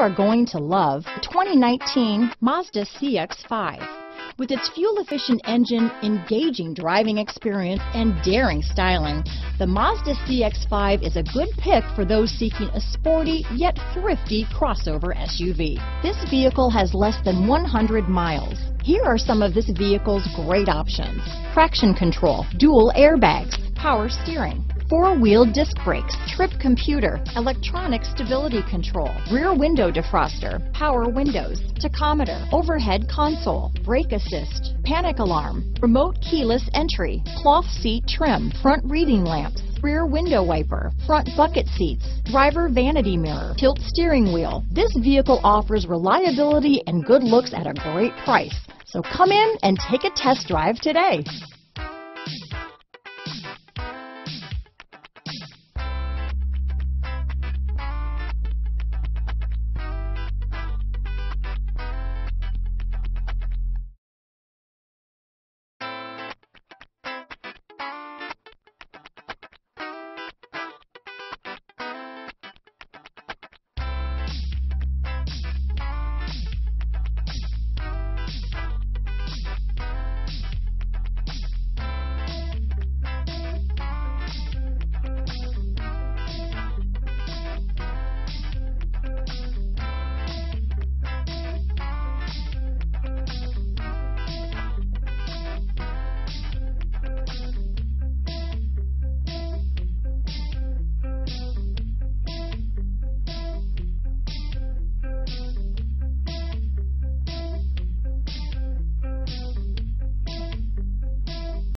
are going to love the 2019 Mazda CX-5. With its fuel-efficient engine, engaging driving experience, and daring styling, the Mazda CX-5 is a good pick for those seeking a sporty yet thrifty crossover SUV. This vehicle has less than 100 miles. Here are some of this vehicle's great options: traction control, dual airbags, power steering, four-wheel disc brakes, trip computer, electronic stability control, rear window defroster, power windows, tachometer, overhead console, brake assist, panic alarm, remote keyless entry, cloth seat trim, front reading lamps, rear window wiper, front bucket seats, driver vanity mirror, tilt steering wheel. This vehicle offers reliability and good looks at a great price. So come in and take a test drive today.